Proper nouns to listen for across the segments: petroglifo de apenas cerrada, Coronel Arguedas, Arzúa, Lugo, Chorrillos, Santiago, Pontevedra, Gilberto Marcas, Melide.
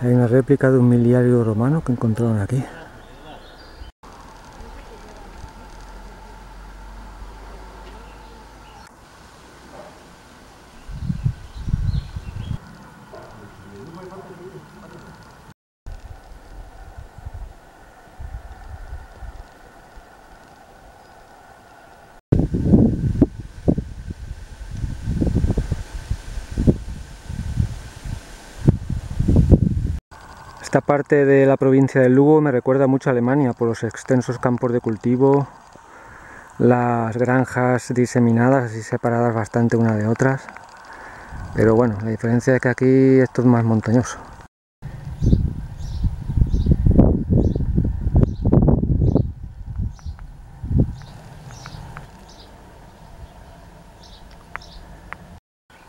Hay una réplica de un miliario romano que encontraron aquí. Esta parte de la provincia de Lugo me recuerda mucho a Alemania por los extensos campos de cultivo, las granjas diseminadas, así separadas bastante una de otras, pero bueno, la diferencia es que aquí esto es más montañoso.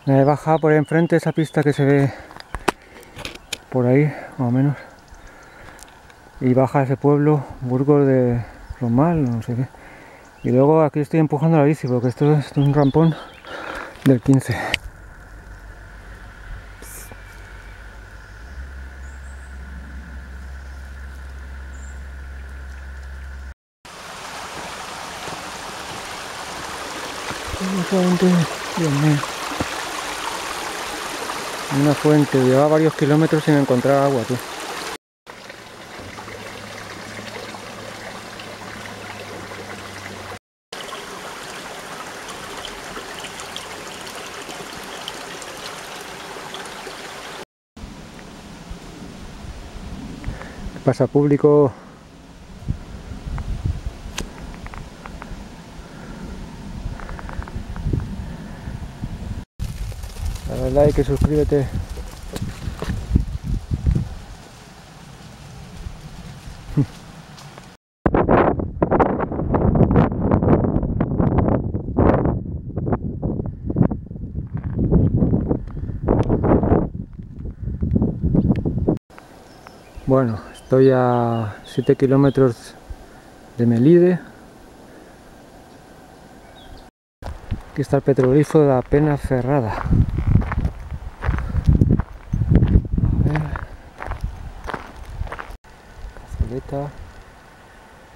Me he bajado por enfrente esa pista que se ve por ahí, más o menos, y baja ese pueblo, Burgos de Romal, no sé qué. Y luego aquí estoy empujando la bici porque esto es un rampón del 15. Dios mío. Una fuente, llevaba varios kilómetros sin encontrar agua, tío. Pasa público. Dale like, suscríbete. Bueno, estoy a 7 kilómetros de Melide. Aquí está el petroglifo de apenas cerrada.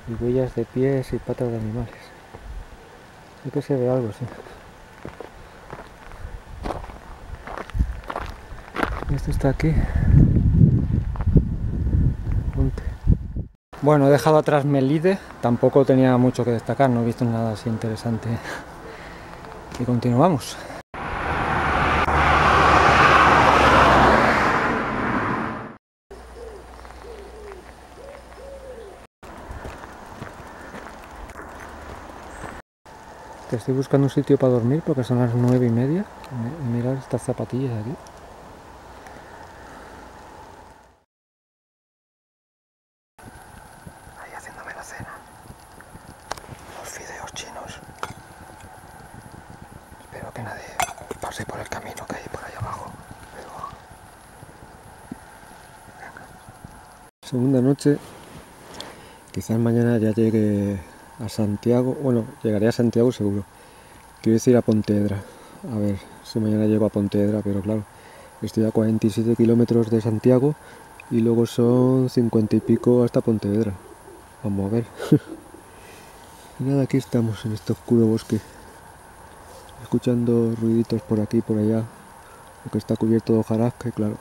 Y huellas de pies y patas de animales. Creo que se ve algo, sí. Esto está aquí. Ponte. Bueno, he dejado atrás Melide. Tampoco tenía mucho que destacar, no he visto nada así interesante. Y continuamos. Estoy buscando un sitio para dormir porque son las 9:30. Mirad estas zapatillas aquí. Ahí haciéndome la cena. Los fideos chinos. Espero que nadie pase por el camino que hay por ahí abajo. Pero... Venga. Segunda noche. Quizás mañana ya llegue a Santiago, bueno, llegaré a Santiago seguro. Quiero decir a Pontevedra, a ver si mañana llego a Pontevedra, pero claro, estoy a 47 kilómetros de Santiago y luego son 50 y pico hasta Pontevedra. Vamos a ver. Y nada, aquí estamos en este oscuro bosque, escuchando ruiditos por aquí y por allá, porque está cubierto de hojarasca y claro,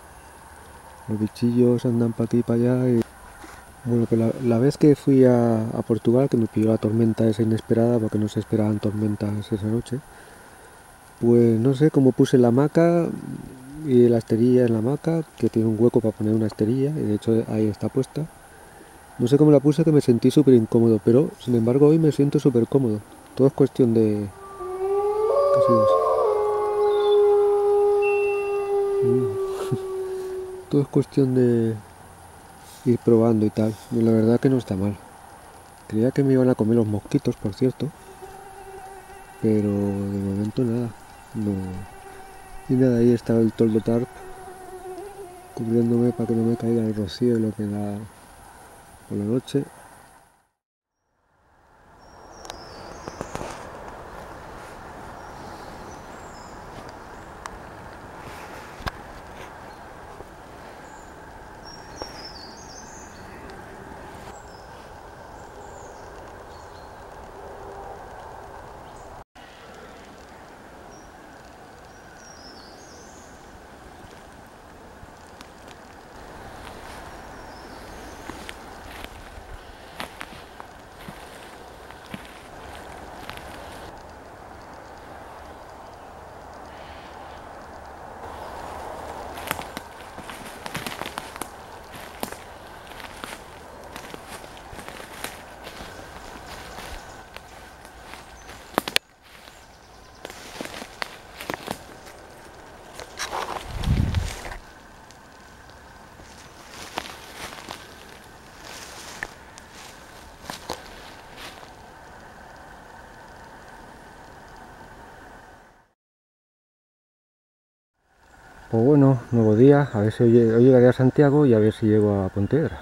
los bichillos andan para aquí y para allá. Y bueno, que la vez que fui a Portugal, que me pilló la tormenta esa inesperada, porque no se esperaban tormentas esa noche, pues no sé cómo puse la hamaca y la esterilla en la hamaca, que tiene un hueco para poner una esterilla, y de hecho ahí está puesta. No sé cómo la puse, que me sentí súper incómodo, pero sin embargo hoy me siento súper cómodo. Todo es cuestión de... casi dos. Todo es cuestión de ir probando y tal. Y la verdad que no está mal. Creía que me iban a comer los mosquitos, por cierto. Pero de momento nada. No. Y nada, ahí estaba el toldo tarp cubriéndome para que no me caiga el rocío y lo que da por la noche. Pues bueno, nuevo día, a ver si hoy llegaré a Santiago y a ver si llego a Pontevedra.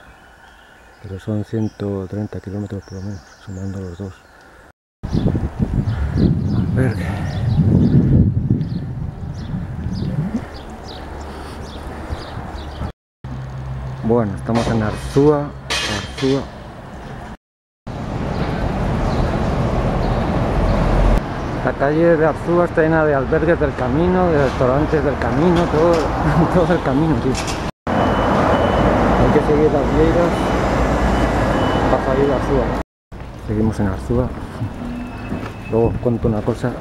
Pero son 130 kilómetros por lo menos, sumando los dos. Albergue. Bueno, estamos en Arzúa. La calle de Arzúa está llena de albergues del camino, de restaurantes del camino, todo el camino, tío. Hay que seguir las vieiras para salir de Arzúa. Seguimos en Arzúa. Luego os cuento una cosa.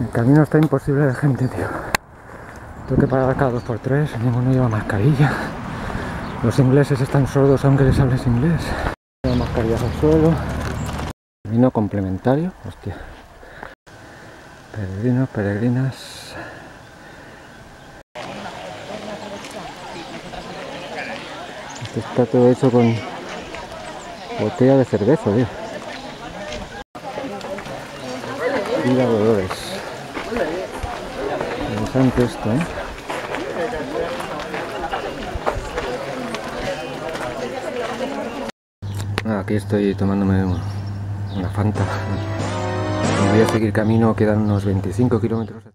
El camino está imposible de gente, tío. Tengo que parar cada 2x3, ninguno lleva mascarilla. Los ingleses están sordos aunque les hables inglés. Las mascarillas al suelo. Vino complementario, hostia. Peregrinos, peregrinas. Esto está todo hecho con botella de cerveza, tío. Y de olores. Interesante esto, ¿eh? Aquí estoy tomándome una Fanta. Me voy a seguir camino, quedan unos 25 kilómetros.